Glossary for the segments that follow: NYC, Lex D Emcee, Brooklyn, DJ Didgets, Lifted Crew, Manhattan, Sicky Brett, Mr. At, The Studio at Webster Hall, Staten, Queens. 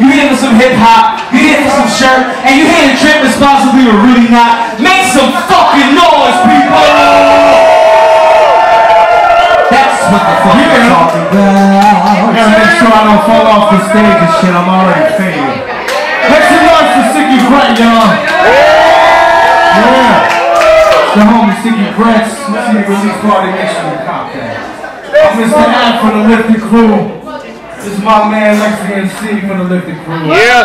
you here for some hip-hop, you here for some shirt, and you here to trip responsibly or really not. Make some fucking noise, people! That's what the fuck I'm talking about. I gotta make sure I don't fall off the stage and shit, I'm already fading. Make some noise for Sicky Brett, y'all. Yeah. The homie Sicky Brett, let's see the release party next year in Compton. Mr. At for the Lifted Crew. This is my man Lex D Emcee for the Lifted Crew. Yes!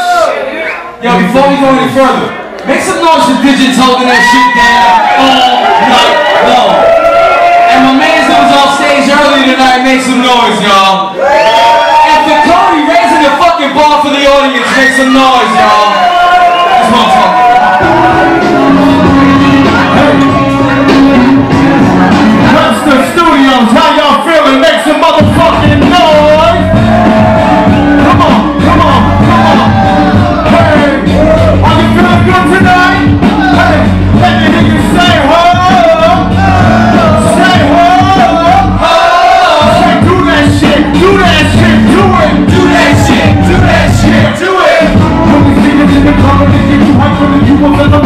Yo, before we go any further, make some noise for Didgets holding that shit down all night long. And my man's that was off stage earlier tonight, make some noise, y'all. And for Cody raising the fucking bar for the audience, make some noise, y'all. That's what I'm talking about. Hey! Webster Studios, how y'all feeling? Make some motherfucking noise! All river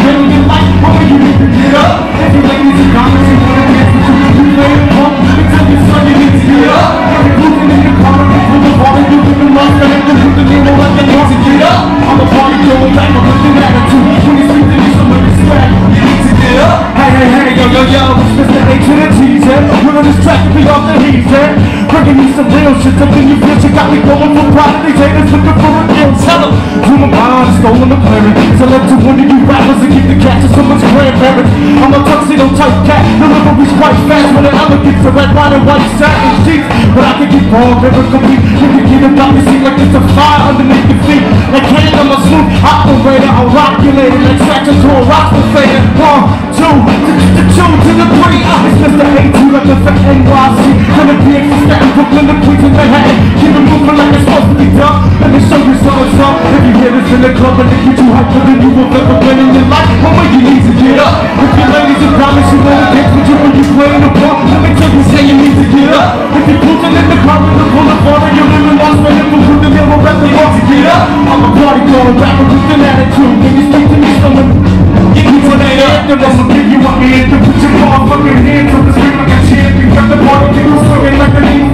complete, you can get about me, seem like it's a fire underneath your feet. Like hand on my smooth operator, I'll rock you later, like tractor to a rock fader. 1, 2, 2 to the 3, it's Mr. A2 like the fake NYC. Gonna be in Staten, Brooklyn, the Queens, and Manhattan. Keep it moving like it's supposed to be done. Let me show you so it's up. If you hear this in the club, and if you too hyper, then you will never win in your life. How many you need to get up? If your ladies and promise you won't dance with you when you play in the park, let me tell you, say you need to get up. If you pull in the car, in the boulevard, and you're living lost, but if you put the little rap, they ought to get up. I'm a party girl, rapper with an attitude. When you speak to me, someone get me to that up. Then I'll give you my hand, then put your motherfucking hands up the street like a champion. Got the party, people swimming like a